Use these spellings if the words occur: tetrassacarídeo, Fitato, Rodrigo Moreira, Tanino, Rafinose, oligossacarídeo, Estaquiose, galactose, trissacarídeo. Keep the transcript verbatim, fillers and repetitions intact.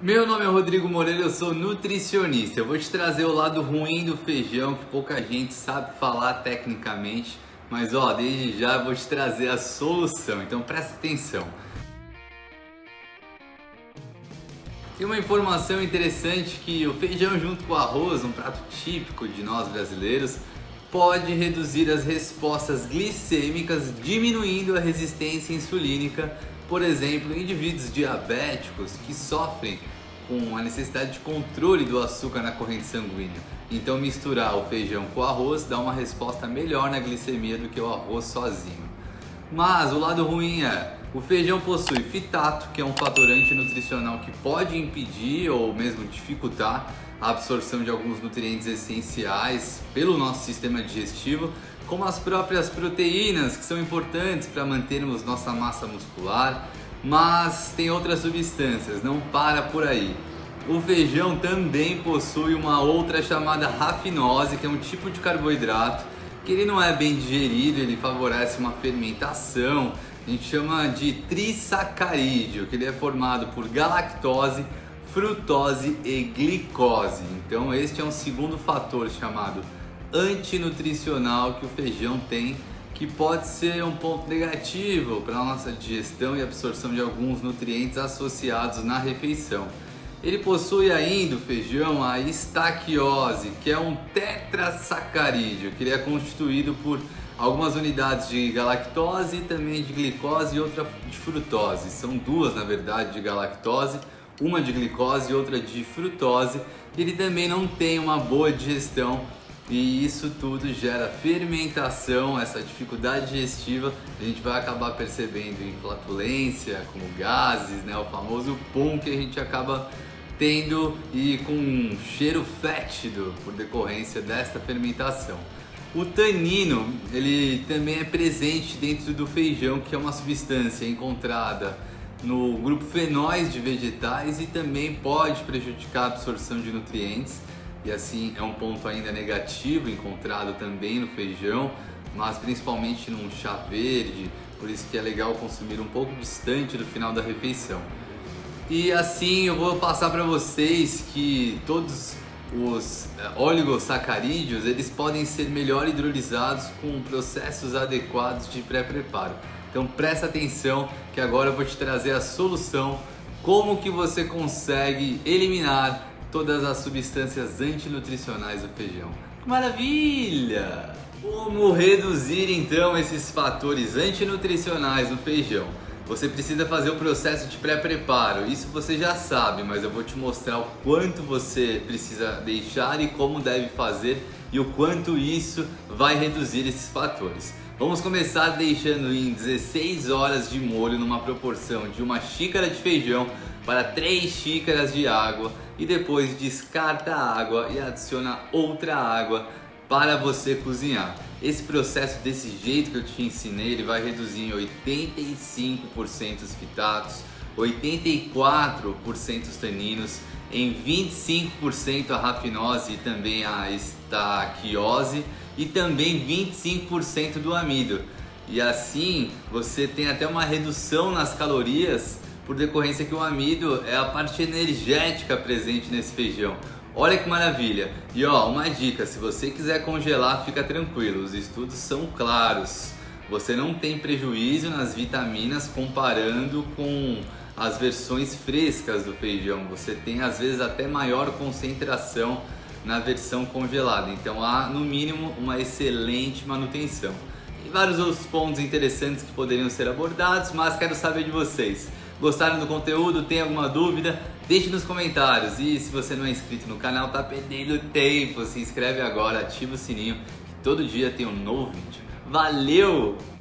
Meu nome é Rodrigo Moreira, eu sou nutricionista. Eu vou te trazer o lado ruim do feijão, que pouca gente sabe falar tecnicamente, mas ó, desde já eu vou te trazer a solução, então presta atenção. Tem uma informação interessante que o feijão junto com o arroz, um prato típico de nós brasileiros, pode reduzir as respostas glicêmicas, diminuindo a resistência insulínica. Por exemplo, indivíduos diabéticos que sofrem com a necessidade de controle do açúcar na corrente sanguínea. Então, misturar o feijão com o arroz dá uma resposta melhor na glicemia do que o arroz sozinho. Mas o lado ruim é, o feijão possui fitato, que é um fatorante nutricional que pode impedir ou mesmo dificultar a absorção de alguns nutrientes essenciais pelo nosso sistema digestivo, como as próprias proteínas, que são importantes para mantermos nossa massa muscular, mas tem outras substâncias, não para por aí. O feijão também possui uma outra chamada rafinose, que é um tipo de carboidrato, que ele não é bem digerido, ele favorece uma fermentação, a gente chama de trissacarídeo, que ele é formado por galactose, frutose e glicose. Então este é um segundo fator chamado antinutricional que o feijão tem, que pode ser um ponto negativo para a nossa digestão e absorção de alguns nutrientes associados na refeição. Ele possui ainda, o feijão, a estaquiose, que é um tetrassacarídeo, que ele é constituído por algumas unidades de galactose e também de glicose e outra de frutose. São duas, na verdade, de galactose, uma de glicose e outra de frutose. Ele também não tem uma boa digestão, e isso tudo gera fermentação, essa dificuldade digestiva, a gente vai acabar percebendo em flatulência, como gases, né? O famoso pum que a gente acaba tendo e com um cheiro fétido por decorrência desta fermentação. O tanino, ele também é presente dentro do feijão, que é uma substância encontrada no grupo fenóis de vegetais e também pode prejudicar a absorção de nutrientes. E assim é um ponto ainda negativo encontrado também no feijão, mas principalmente num chá verde, por isso que é legal consumir um pouco distante do final da refeição. E assim eu vou passar para vocês que todos os oligossacarídeos, eles podem ser melhor hidrolisados com processos adequados de pré-preparo. Então presta atenção que agora eu vou te trazer a solução, como que você consegue eliminar todas as substâncias antinutricionais do feijão. Que maravilha! Como reduzir então esses fatores antinutricionais no feijão? Você precisa fazer o processo de pré-preparo, isso você já sabe, mas eu vou te mostrar o quanto você precisa deixar e como deve fazer e o quanto isso vai reduzir esses fatores. Vamos começar deixando em dezesseis horas de molho, numa proporção de uma xícara de feijão para três xícaras de água, e depois descarta a água e adiciona outra água para você cozinhar. Esse processo, desse jeito que eu te ensinei, ele vai reduzir em oitenta e cinco por cento os fitatos, oitenta e quatro por cento os taninos, em vinte e cinco por cento a rafinose e também a estaquiose e também vinte e cinco por cento do amido. E assim você tem até uma redução nas calorias, por decorrência que o amido é a parte energética presente nesse feijão. Olha que maravilha! E ó, uma dica, se você quiser congelar, fica tranquilo, os estudos são claros. Você não tem prejuízo nas vitaminas comparando com as versões frescas do feijão. Você tem, às vezes, até maior concentração na versão congelada. Então há, no mínimo, uma excelente manutenção. E vários outros pontos interessantes que poderiam ser abordados, mas quero saber de vocês. Gostaram do conteúdo? Tem alguma dúvida? Deixe nos comentários. E se você não é inscrito no canal, tá perdendo tempo. Se inscreve agora, ativa o sininho, que todo dia tem um novo vídeo. Valeu!